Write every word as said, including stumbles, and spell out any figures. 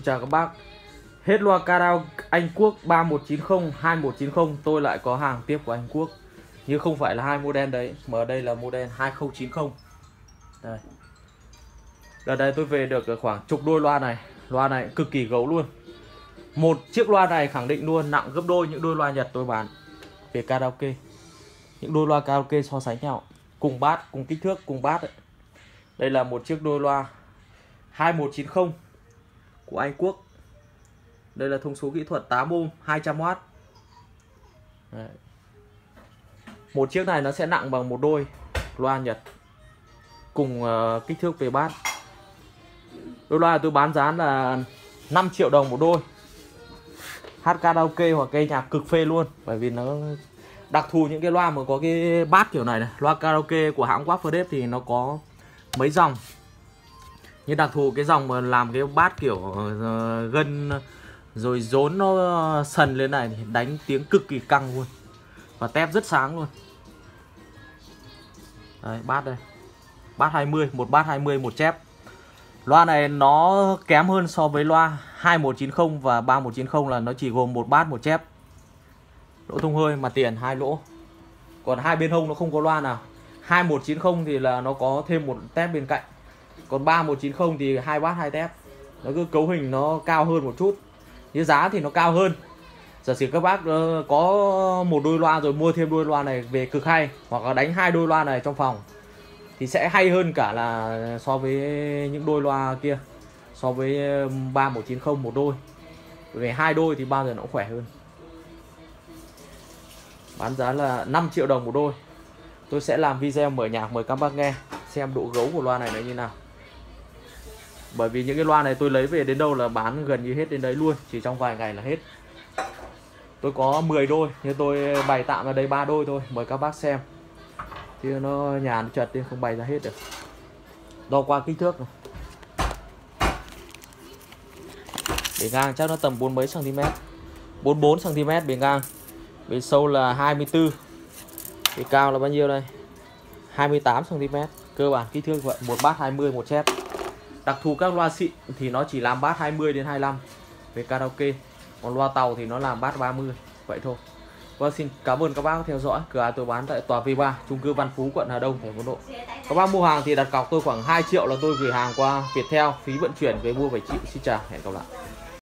Xin chào các bác. Hết loa Carao Anh Quốc ba một chín không hai một chín không. Tôi lại có hàng tiếp của Anh Quốc. Nhưng không phải là hai model đấy, mà ở đây là model hai không chín không. Đây. Đợt đây tôi về được khoảng chục đôi loa này. Loa này cực kỳ gấu luôn. Một chiếc loa này khẳng định luôn nặng gấp đôi những đôi loa Nhật tôi bán về karaoke. Những đôi loa karaoke so sánh nhau, cùng bát, cùng kích thước, cùng bát ấy. Đây là một chiếc đôi loa hai một chín không của Anh Quốc. Đây là thông số kỹ thuật tám ôm hai trăm oát. Đấy. Một chiếc này nó sẽ nặng bằng một đôi loa Nhật cùng uh, kích thước về bát. Đôi loa tôi bán giá là năm triệu đồng một đôi. Hát karaoke hoặc cây nhạc cực phê luôn. Bởi vì nó đặc thù những cái loa mà có cái bát kiểu này này. Loa karaoke của hãng Waffledep thì nó có mấy dòng. Nhưng đặc thù cái dòng mà làm cái bát kiểu uh, gân rồi rốn nó sần lên này thì đánh tiếng cực kỳ căng luôn. Và tép rất sáng luôn. Đấy, bát đây. Bát hai mươi, một bát hai mươi, một chép. Loa này nó kém hơn so với loa hai một chín không và ba một chín không là nó chỉ gồm một bát một chép. Lỗ thông hơi mà tiền hai lỗ. Còn hai bên hông nó không có loa nào. hai một chín không thì là nó có thêm một tép bên cạnh. Còn ba một chín không thì hai bát hai tép. Nó cứ cấu hình nó cao hơn một chút. Nhưng giá thì nó cao hơn. Giả sử các bác có một đôi loa rồi mua thêm đôi loa này về cực hay, hoặc là đánh hai đôi loa này trong phòng thì sẽ hay hơn cả là so với những đôi loa kia, so với ba một chín không một đôi. Về hai đôi thì bao giờ nó cũng khỏe hơn. Bán giá là năm triệu đồng một đôi. Tôi sẽ làm video mở nhạc mời các bác nghe xem độ gấu của loa này nó như nào. Bởi vì những cái loa này tôi lấy về đến đâu là bán gần như hết đến đấy luôn, chỉ trong vài ngày là hết. Tôi có mười đôi nhưng tôi bày tạm ở đây ba đôi thôi, mời các bác xem. Chứ nó nhà nó chật nên không bày ra hết được. Đo qua kích thước này. Bề ngang chắc nó tầm bốn mấy xăng ti mét, bốn mươi bốn xăng ti mét bề ngang. Bề sâu là hai mươi tư. Bề cao là bao nhiêu đây? hai mươi tám xăng ti mét. Cơ bản kích thước vậy, một bát hai mươi, một chép. Đặc thù các loa xịn thì nó chỉ làm bát hai mươi đến hai mươi lăm về karaoke. Còn loa tàu thì nó làm bát ba mươi. Vậy thôi. Vâng, xin cảm ơn các bác theo dõi. Cửa hàng tôi bán tại tòa vê ba, chung cư Văn Phú, quận Hà Đông, thành phố Hà Nội. Các bác mua hàng thì đặt cọc tôi khoảng hai triệu là tôi gửi hàng qua Viettel, phí vận chuyển về mua phải chịu. Xin chào, hẹn gặp lại.